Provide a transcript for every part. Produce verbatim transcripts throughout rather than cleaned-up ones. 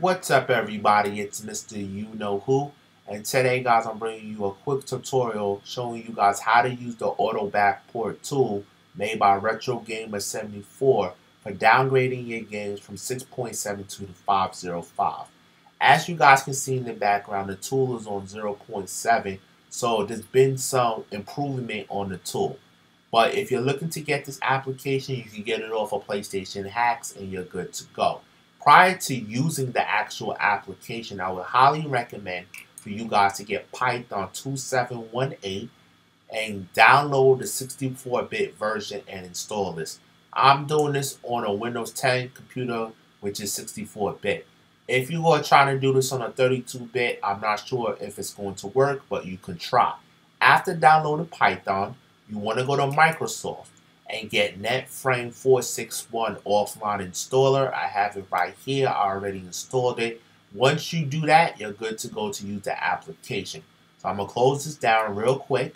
What's up, everybody? It's Mister You Know Who, and today, guys, I'm bringing you a quick tutorial showing you guys how to use the AutoBackPort tool made by Retro Gamer seventy-four for downgrading your games from six point seven two to five oh five. As you guys can see in the background, the tool is on zero point seven, so there's been some improvement on the tool. But if you're looking to get this application, you can get it off of PlayStation Hacks and you're good to go. Prior to using the actual application, I would highly recommend for you guys to get Python two seven one eight and download the sixty-four bit version and install this. I'm doing this on a Windows ten computer, which is sixty-four bit. If you are trying to do this on a thirty-two bit, I'm not sure if it's going to work, but you can try. After downloading Python, you want to go to Microsoft and get NetFrame four sixty-one offline installer. I have it right here. I already installed it. Once you do that, you're good to go to use the application. So I'm going to close this down real quick.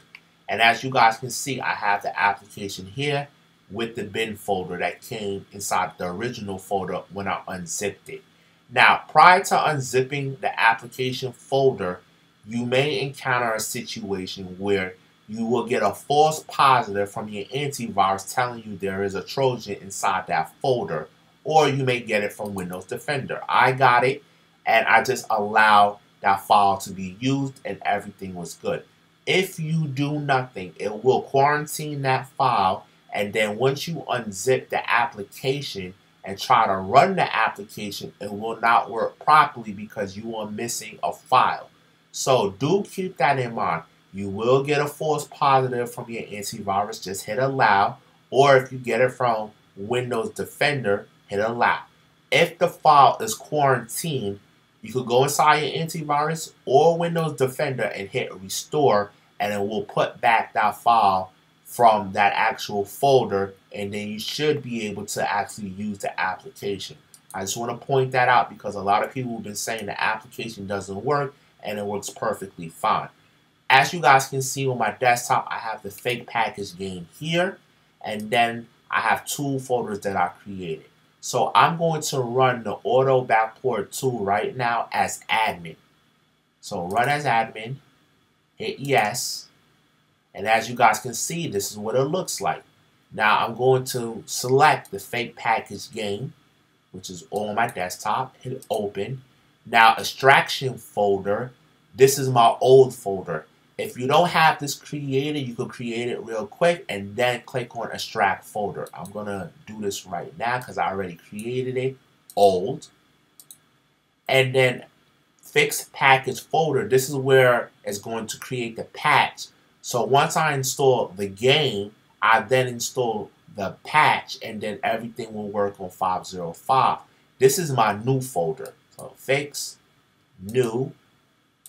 And as you guys can see, I have the application here with the bin folder that came inside the original folder when I unzipped it. Now, prior to unzipping the application folder, you may encounter a situation where you will get a false positive from your antivirus telling you there is a Trojan inside that folder, or you may get it from Windows Defender. I got it, and I just allowed that file to be used, and everything was good. If you do nothing, it will quarantine that file, and then once you unzip the application and try to run the application, it will not work properly because you are missing a file. So do keep that in mind. You will get a false positive from your antivirus. Just hit allow. Or if you get it from Windows Defender, hit allow. If the file is quarantined, you could go inside your antivirus or Windows Defender and hit restore, and it will put back that file from that actual folder, and then you should be able to actually use the application. I just want to point that out because a lot of people have been saying the application doesn't work, and it works perfectly fine. As you guys can see on my desktop, I have the fake package game here, and then I have two folders that I created. So I'm going to run the AutoBackPort tool right now as admin. So run as admin, hit yes, and as you guys can see, this is what it looks like. Now I'm going to select the fake package game, which is on my desktop, hit open. Now extraction folder, this is my old folder. If you don't have this created, you can create it real quick and then click on extract folder. I'm going to do this right now because I already created it, old. And then fix package folder. This is where it's going to create the patch. So once I install the game, I then install the patch, and then everything will work on five oh five. This is my new folder. So fix, new,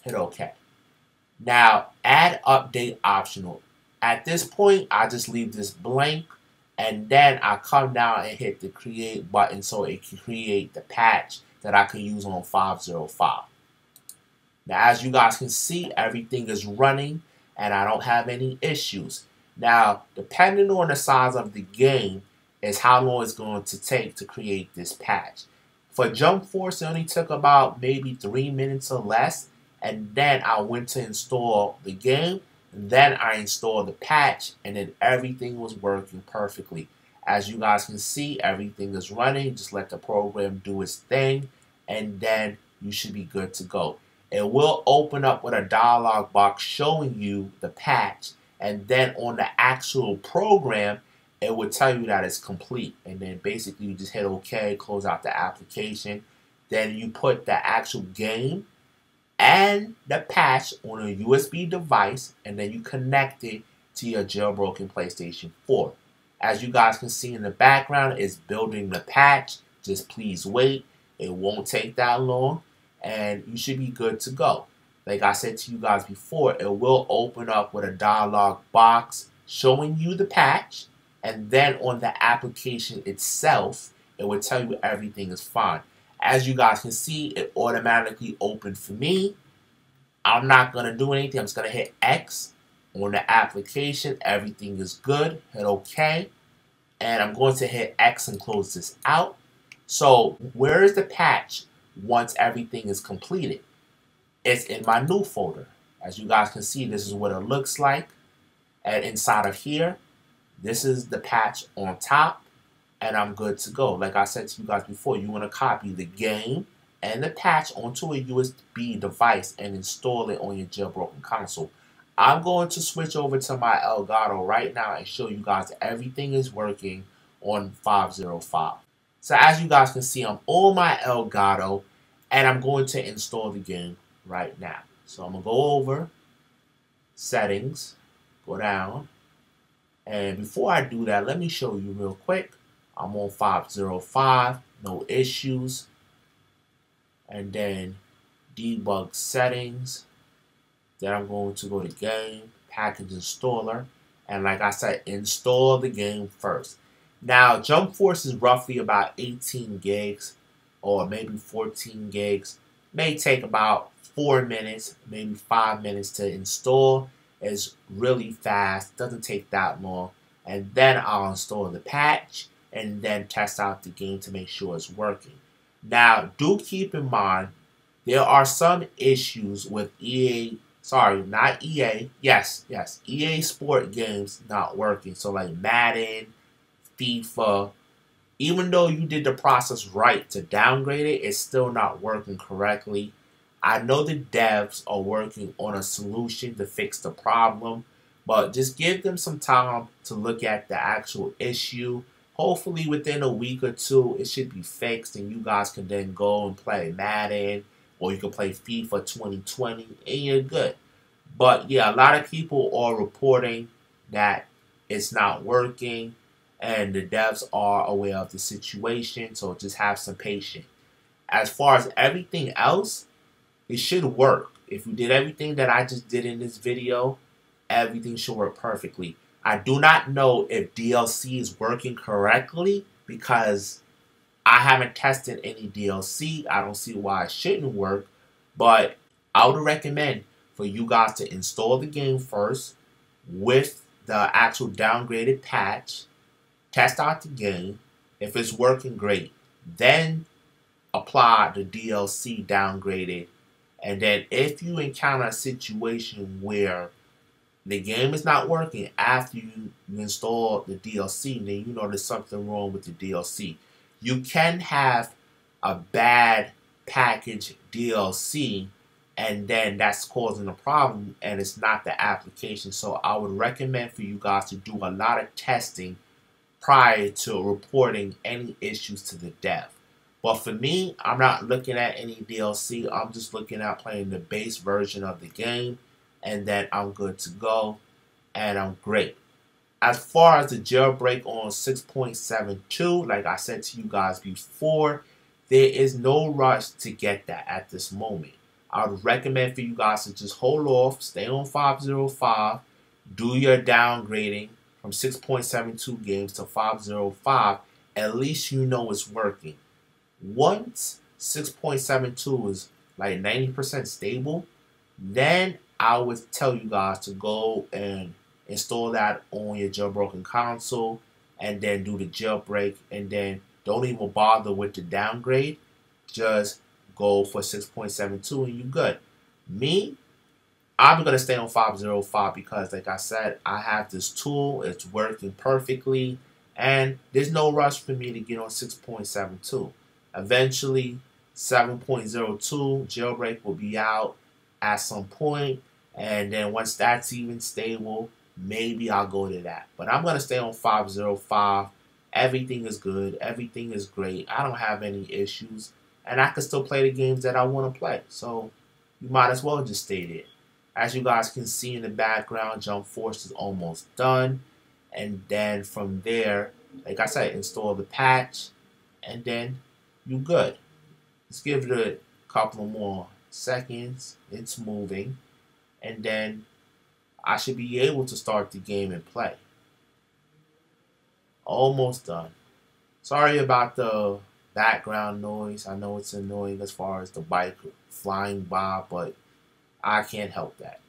hit OK. Now, add update optional. At this point, I just leave this blank, and then I come down and hit the create button so it can create the patch that I can use on five oh five. Now, as you guys can see, everything is running, and I don't have any issues. Now, depending on the size of the game is how long it's going to take to create this patch. For Jump Force, it only took about maybe three minutes or less. And then I went to install the game, and then I installed the patch, and then everything was working perfectly. As you guys can see, everything is running. Just let the program do its thing, and then you should be good to go. It will open up with a dialog box showing you the patch, and then on the actual program, it will tell you that it's complete. And then basically you just hit OK, close out the application. Then you put the actual game and the patch on a U S B device, and then you connect it to your jailbroken PlayStation four. As you guys can see in the background, it's building the patch. Just please wait. It won't take that long, and you should be good to go. Like I said to you guys before, it will open up with a dialog box showing you the patch, and then on the application itself, it will tell you everything is fine. As you guys can see, it automatically opened for me. I'm not going to do anything. I'm just going to hit X on the application. Everything is good. Hit OK. And I'm going to hit X and close this out. So where is the patch? once everything is completed. It's in my new folder. As you guys can see, this is what it looks like. And inside of here, this is the patch on top, and I'm good to go. Like I said to you guys before, you want to copy the game and the patch onto a U S B device and install it on your jailbroken console. I'm going to switch over to my Elgato right now and show you guys everything is working on five oh five. So as you guys can see, I'm on my Elgato, and I'm going to install the game right now. So I'm going to go over, settings, go down, and before I do that, let me show you real quick. I'm on five oh five, no issues, and then debug settings. Then I'm going to go to game, package installer, and like I said, install the game first. Now, Jump Force is roughly about eighteen gigs or maybe fourteen gigs. May take about four minutes, maybe five minutes to install. It's really fast, doesn't take that long. And then I'll install the patch and then test out the game to make sure it's working. Now, do keep in mind, there are some issues with E A, sorry, not E A, yes, yes, E A Sport games not working. So like Madden, FIFA, even though you did the process right to downgrade it, it's still not working correctly. I know the devs are working on a solution to fix the problem, but just give them some time to look at the actual issue. Hopefully within a week or two, it should be fixed, and you guys can then go and play Madden, or you can play FIFA twenty twenty, and you're good. But yeah, a lot of people are reporting that it's not working, and the devs are aware of the situation, so just have some patience. As far as everything else, it should work. If you did everything that I just did in this video, everything should work perfectly. I do not know if D L C is working correctly because I haven't tested any D L C. I don't see why it shouldn't work, but I would recommend for you guys to install the game first with the actual downgraded patch. Test out the game. If it's working, great. Then apply the D L C downgraded. And then if you encounter a situation where the game is not working after you install the D L C, then you know there's something wrong with the D L C. You can have a bad package D L C, and then that's causing a problem, and it's not the application. So I would recommend for you guys to do a lot of testing prior to reporting any issues to the dev. But for me, I'm not looking at any D L C. I'm just looking at playing the base version of the game, and then I'm good to go, and I'm great. As far as the jailbreak on six point seven two, like I said to you guys before, there is no rush to get that at this moment. I would recommend for you guys to just hold off, stay on five oh five, do your downgrading from six point seven two games to five oh five, at least you know it's working. Once six point seven two is like ninety percent stable, then I would tell you guys to go and install that on your jailbroken console and then do the jailbreak, and then don't even bother with the downgrade. Just go for six point seven two and you're good. Me, I'm going to stay on five oh five because, like I said, I have this tool. It's working perfectly. And there's no rush for me to get on six point seven two. Eventually, seven point oh two jailbreak will be out at some point. And then once that's even stable, maybe I'll go to that. But I'm going to stay on five oh five. Everything is good. Everything is great. I don't have any issues. And I can still play the games that I want to play. So you might as well just stay there. As you guys can see in the background, Jump Force is almost done. And then from there, like I said, install the patch. And then you're good. Let's give it a couple more seconds. It's moving. And then I should be able to start the game and play. Almost done. Sorry about the background noise. I know it's annoying as far as the bike flying by, but I can't help that.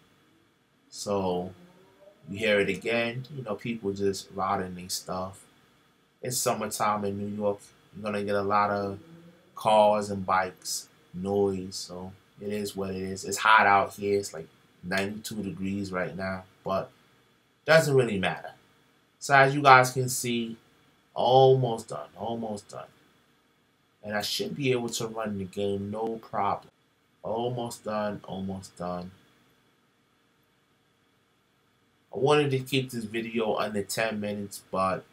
So you hear it again, you know, people just routing their stuff. It's summertime in New York. You're gonna get a lot of cars and bikes noise, so it is what it is. It's hot out here. It's like ninety-two degrees right now, but doesn't really matter. So as you guys can see, almost done, almost done. And I should be able to run the game, no problem. Almost done, almost done. I wanted to keep this video under ten minutes, but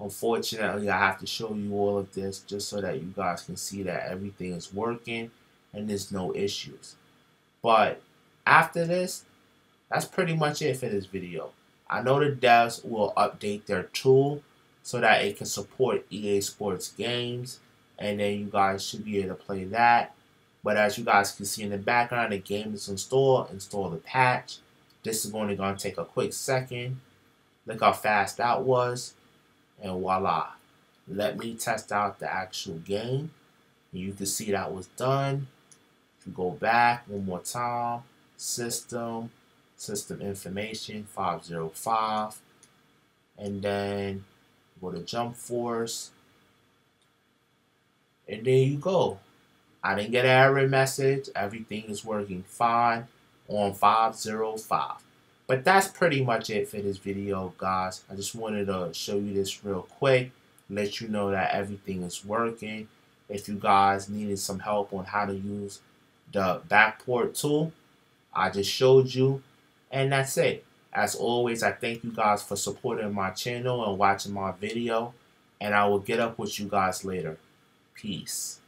unfortunately I have to show you all of this just so that you guys can see that everything is working and there's no issues. But after this, that's pretty much it for this video. I know the devs will update their tool so that it can support E A Sports games, and then you guys should be able to play that. But as you guys can see in the background, the game is installed. Install the patch. This is only going to take a quick second. Look how fast that was. And voila. Let me test out the actual game. You can see that was done. If you go back one more time, system, system information, five zero five. And then go to Jump Force. And there you go. I didn't get an error message. Everything is working fine on five zero five. But that's pretty much it for this video, guys. I just wanted to show you this real quick, let you know that everything is working. If you guys needed some help on how to use the backport tool, I just showed you. And that's it. As always, I thank you guys for supporting my channel and watching my video. And I will get up with you guys later. Peace.